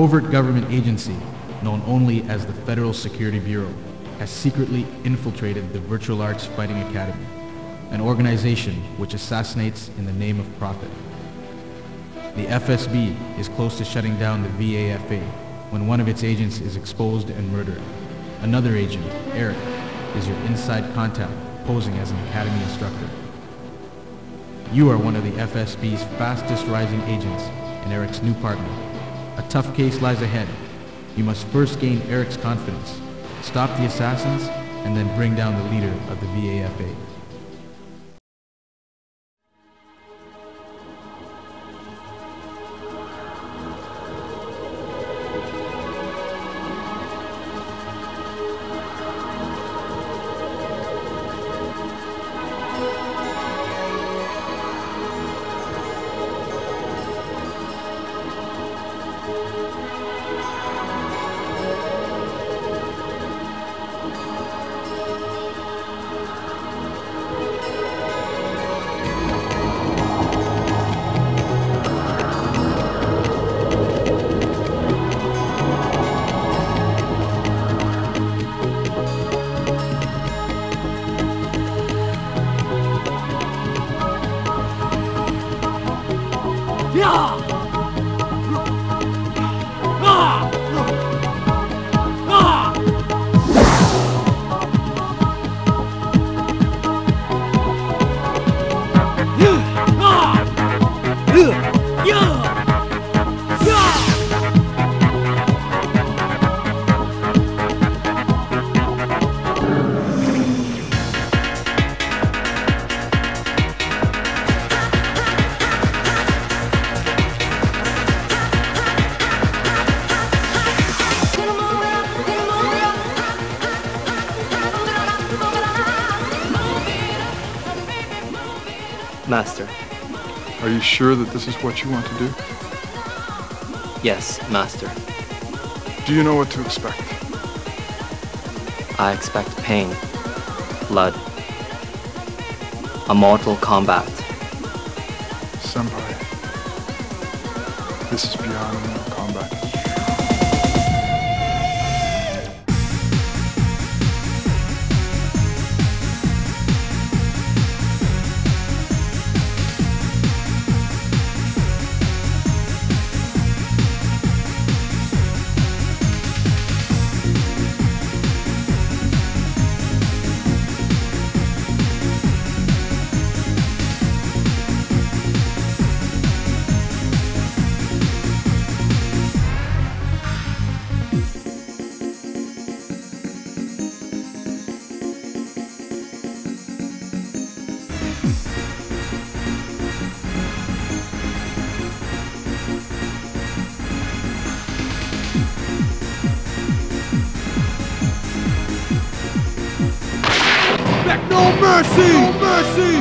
covert government agency, known only as the Federal Security Bureau, has secretly infiltrated the Virtual Arts Fighting Academy, an organization which assassinates in the name of profit. The FSB is close to shutting down the VAFA when one of its agents is exposed and murdered. Another agent, Eric, is your inside contact posing as an academy instructor. You are one of the FSB's fastest rising agents and Eric's new partner. A tough case lies ahead. You must first gain Eric's confidence, stop the assassins, and then bring down the leader of the VAFA. Master. Are you sure that this is what you want to do? Yes, Master. Do you know what to expect? I expect pain, blood, a Mortal Kombat. Senpai, this is beyond Mortal Kombat. No mercy! No mercy!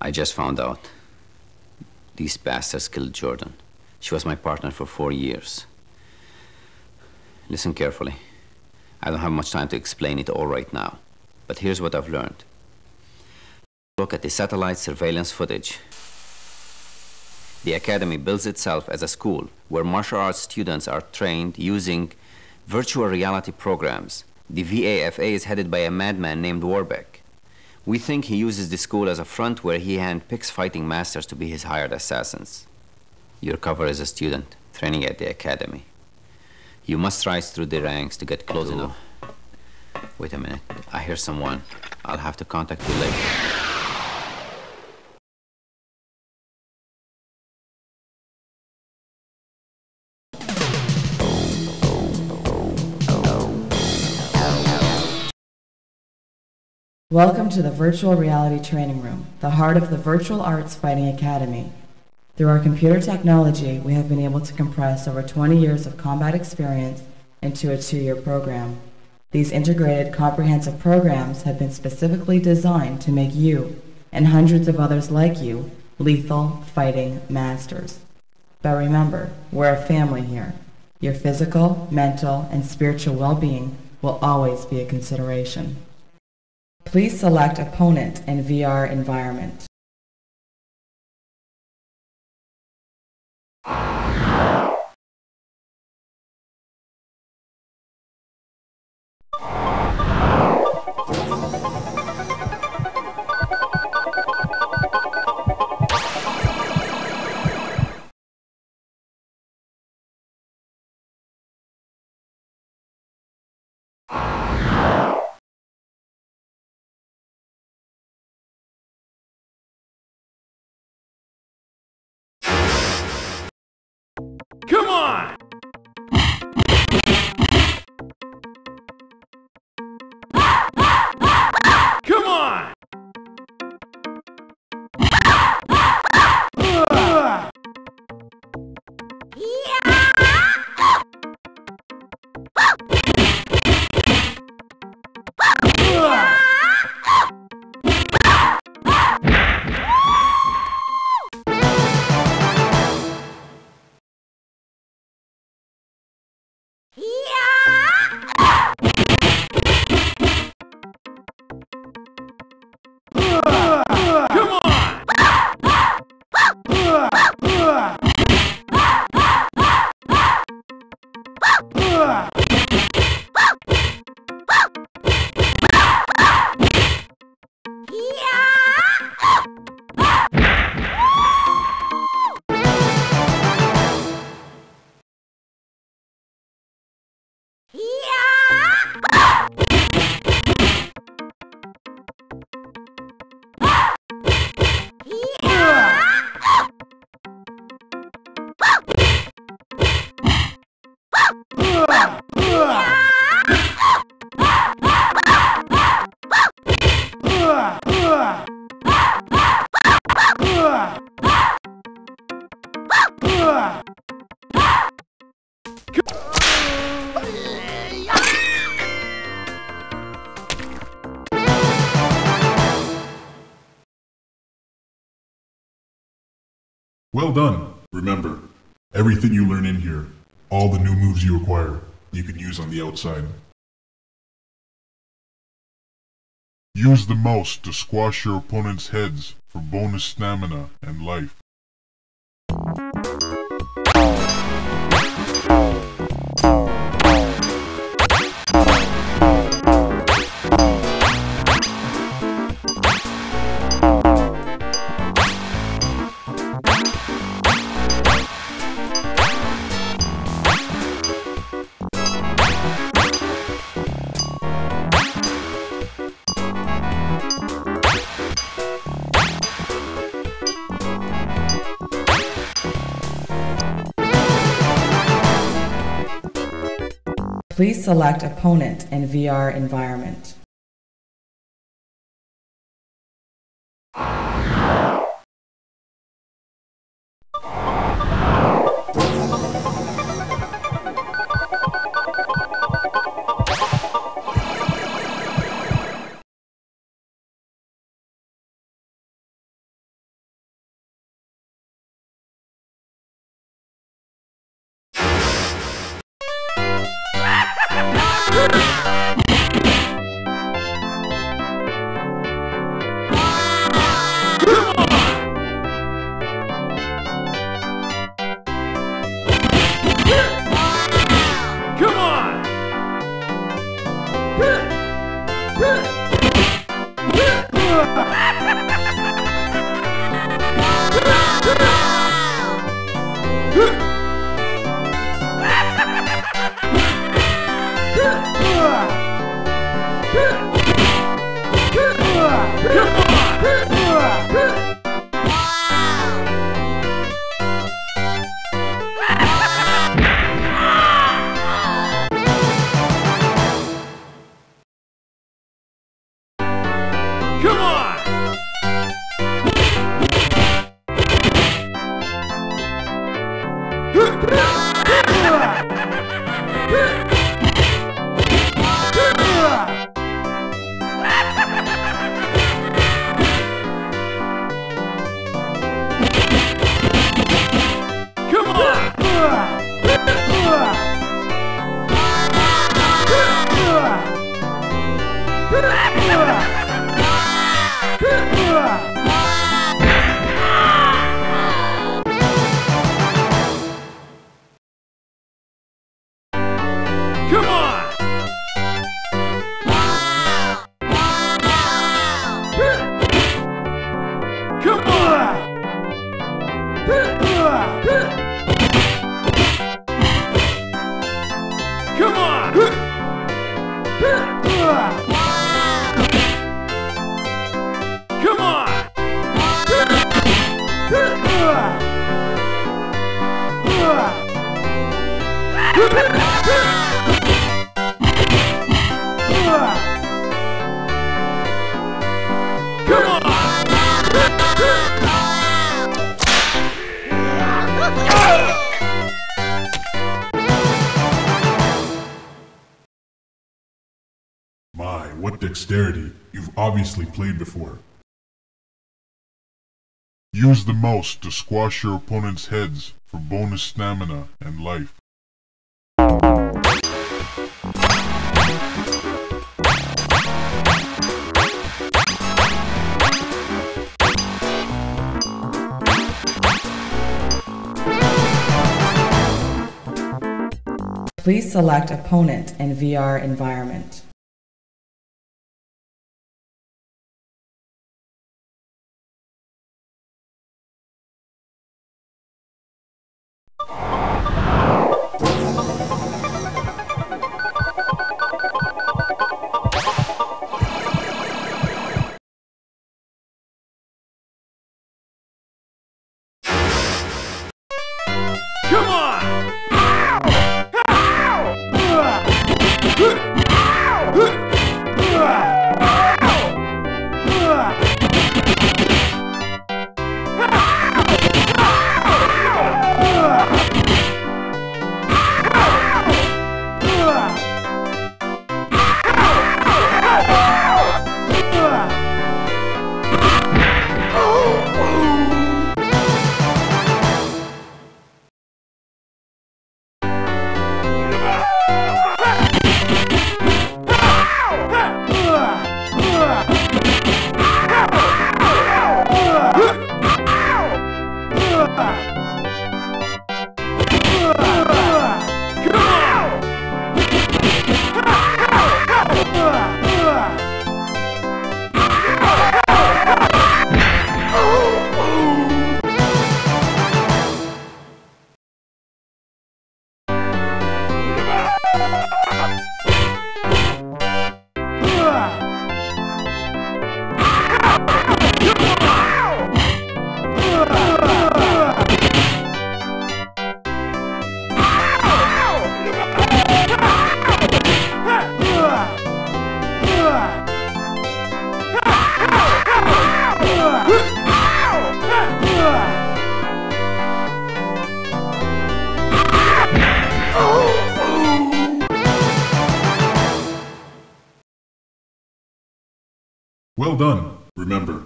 I just found out. These bastards killed Jordan. She was my partner for 4 years. Listen carefully. I don't have much time to explain it all right now, but here's what I've learned. Look at the satellite surveillance footage. The academy builds itself as a school where martial arts students are trained using virtual reality programs. The VAFA is headed by a madman named Warbeck. We think he uses the school as a front where he handpicks fighting masters to be his hired assassins. Your cover is a student training at the academy. You must rise through the ranks to get close enough. Wait a minute. I hear someone. I'll have to contact you later. Welcome to the Virtual Reality Training Room, the heart of the Virtual Arts Fighting Academy. Through our computer technology, we have been able to compress over 20 years of combat experience into a 2-year program. These integrated, comprehensive programs have been specifically designed to make you, and hundreds of others like you, lethal fighting masters. But remember, we're a family here. Your physical, mental, and spiritual well-being will always be a consideration. Please select Opponent and VR Environment. Come on! Come on! Well done! Remember, everything you learn in here, all the new moves you acquire, you can use on the outside. Use the mouse to squash your opponent's heads for bonus stamina and life. Please select Opponent and VR Environment. Dexterity, you've obviously played before. Use the mouse to squash your opponent's heads for bonus stamina and life. Please select opponent and VR environment. Well done! Remember,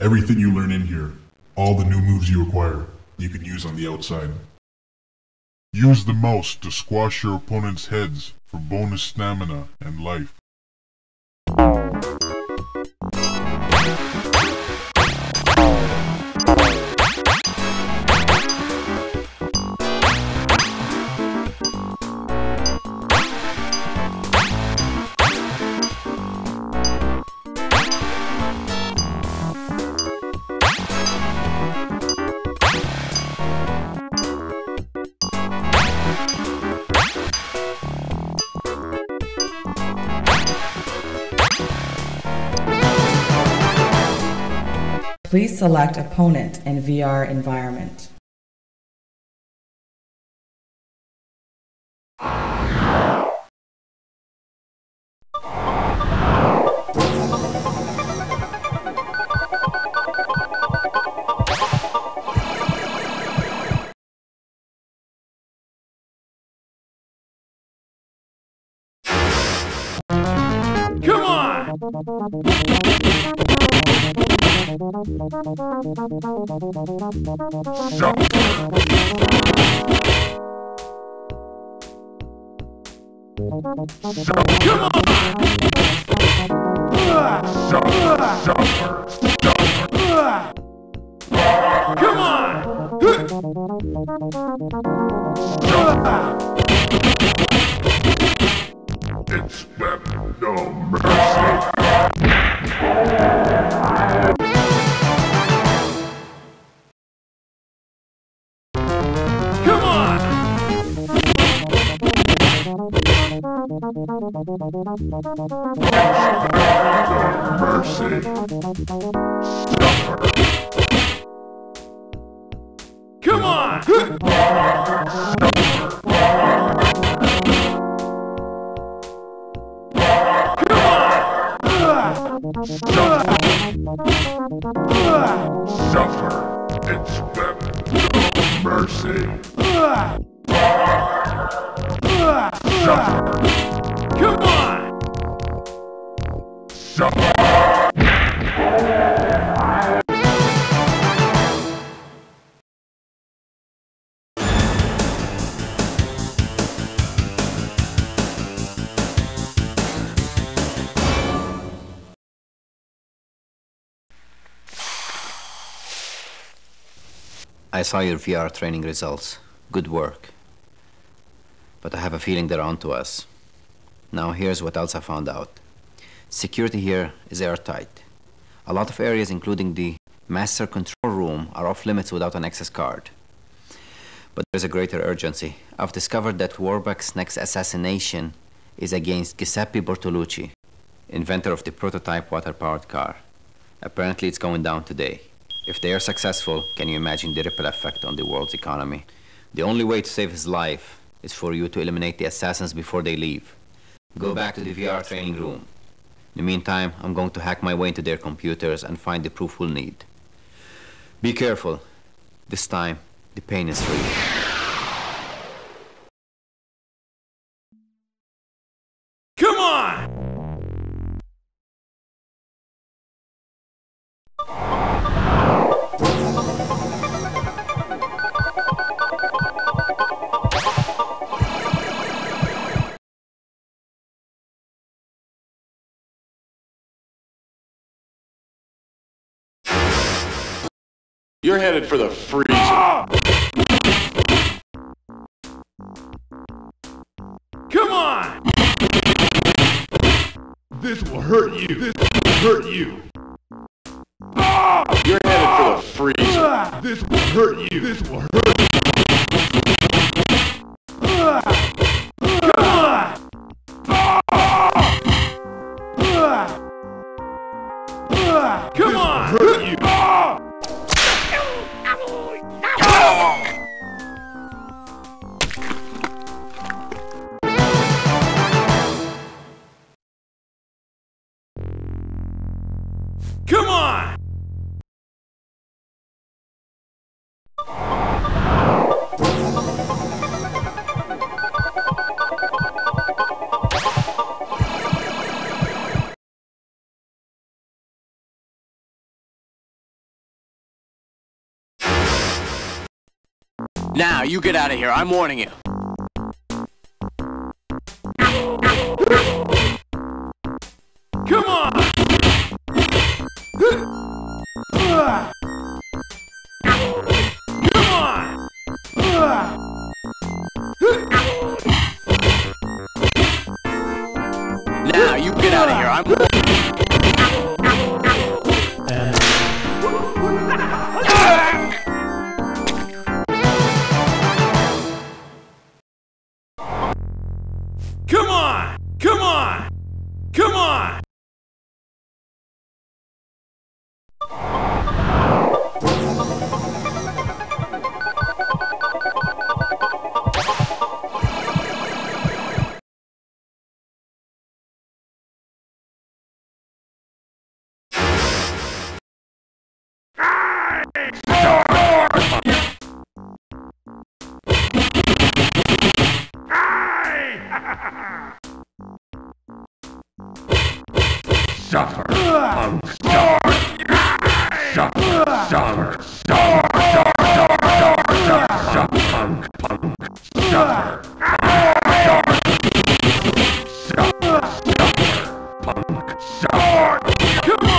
everything you learn in here, all the new moves you acquire, you can use on the outside. Use the mouse to squash your opponent's heads for bonus stamina and life. Please select opponent and VR environment. Come on! Come on! It's been no mercy. Mercy. Suffer. Come on. Suffer. Come on. Suffer. It's better. Mercy. Suffer. Come on. Suffer. I saw your VR training results. Good work. But I have a feeling they're onto us. Now here's what else I found out. Security here is airtight. A lot of areas, including the master control room, are off limits without an access card. But there's a greater urgency. I've discovered that Warbeck's next assassination is against Giuseppe Bertolucci, inventor of the prototype water-powered car. Apparently it's going down today. If they are successful, can you imagine the ripple effect on the world's economy? The only way to save his life is for you to eliminate the assassins before they leave. Go back to the VR training room. In the meantime, I'm going to hack my way into their computers and find the proof we'll need. Be careful. This time, the pain is real. Come on! You're headed for the freezer. Come on! This will hurt you. This will hurt you. You're headed for the freezer. This will hurt you. This will hurt you. Come on! Come on! This will hurt you. Come on! Now, you get out of here. I'm warning you. Come on! Come on! Now you get out of here. Come on! Come on! Come on! Suffer, suffer, suffer, suffer, suffer, suffer, suffer, suffer, suffer, suffer, suffer.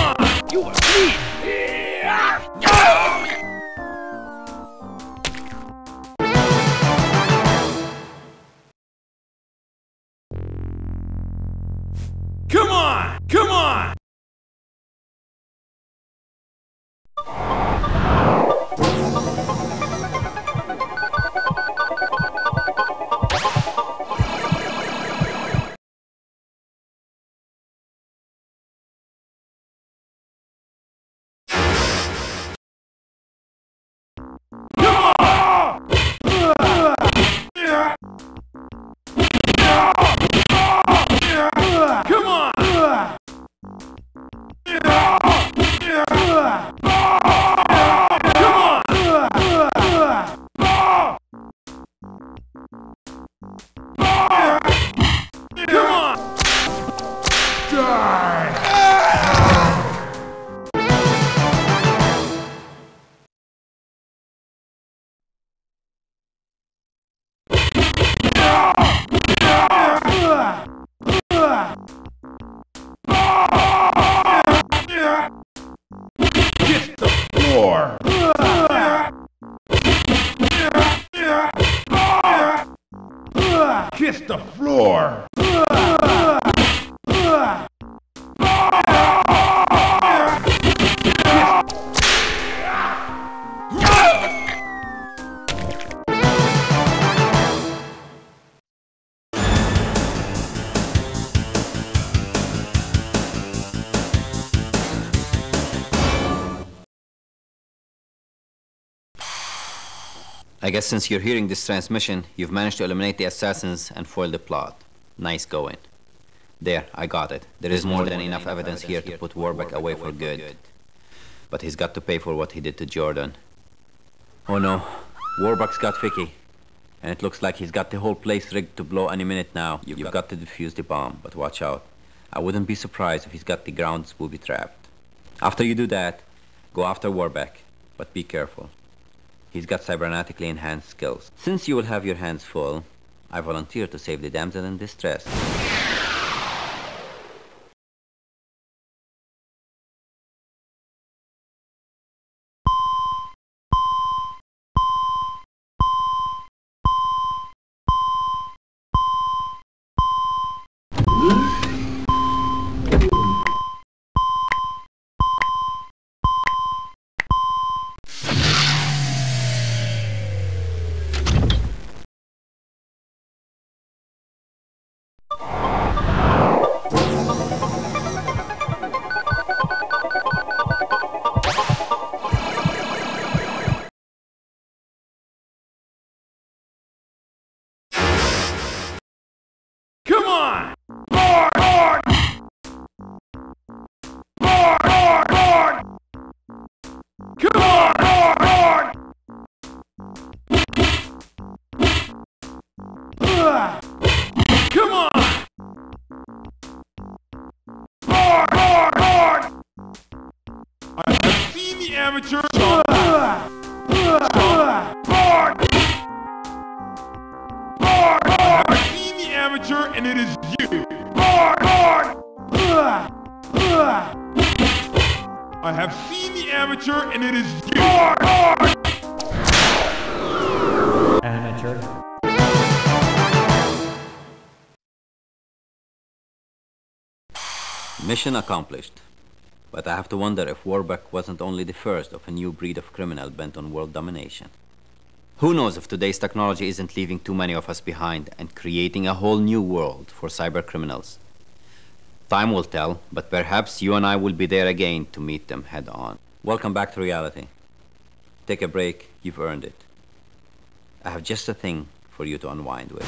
Kiss the floor! I guess since you're hearing this transmission, you've managed to eliminate the assassins and foil the plot. Nice going. There, I got it. There is more than enough evidence here to put Warbeck away for good. But he's got to pay for what he did to Jordan. Oh no, Warbeck's got Vicky. And it looks like he's got the whole place rigged to blow any minute now. You've got to defuse the bomb, but watch out. I wouldn't be surprised if he's got the grounds booby-trapped. After you do that, go after Warbeck, but be careful. He's got cybernetically enhanced skills. Since you will have your hands full, I volunteer to save the damsel in distress. And it is you. I have seen the amateur, and it is you. Amateur. Mission accomplished. But I have to wonder if Warbeck wasn't only the first of a new breed of criminal bent on world domination. Who knows if today's technology isn't leaving too many of us behind and creating a whole new world for cybercriminals. Time will tell, but perhaps you and I will be there again to meet them head on. Welcome back to reality. Take a break, you've earned it. I have just a thing for you to unwind with.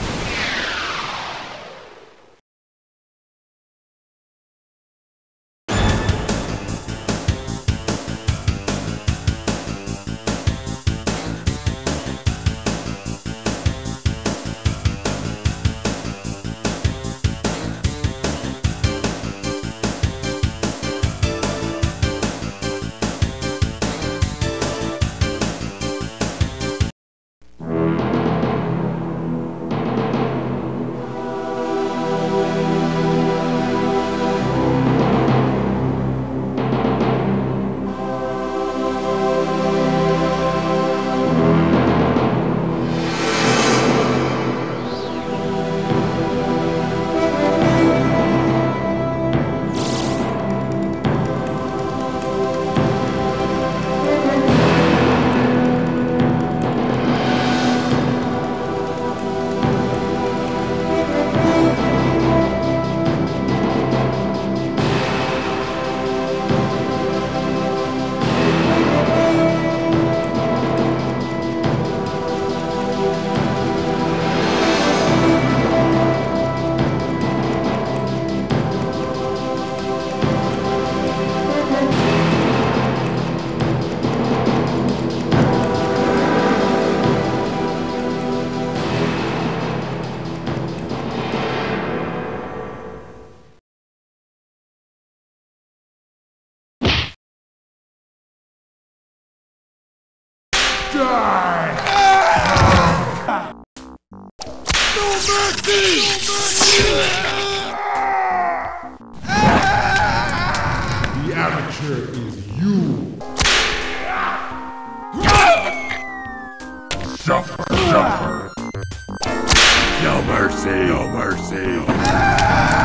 Die! No mercy! The amateur is you! Suffer, suffer! No mercy, no mercy!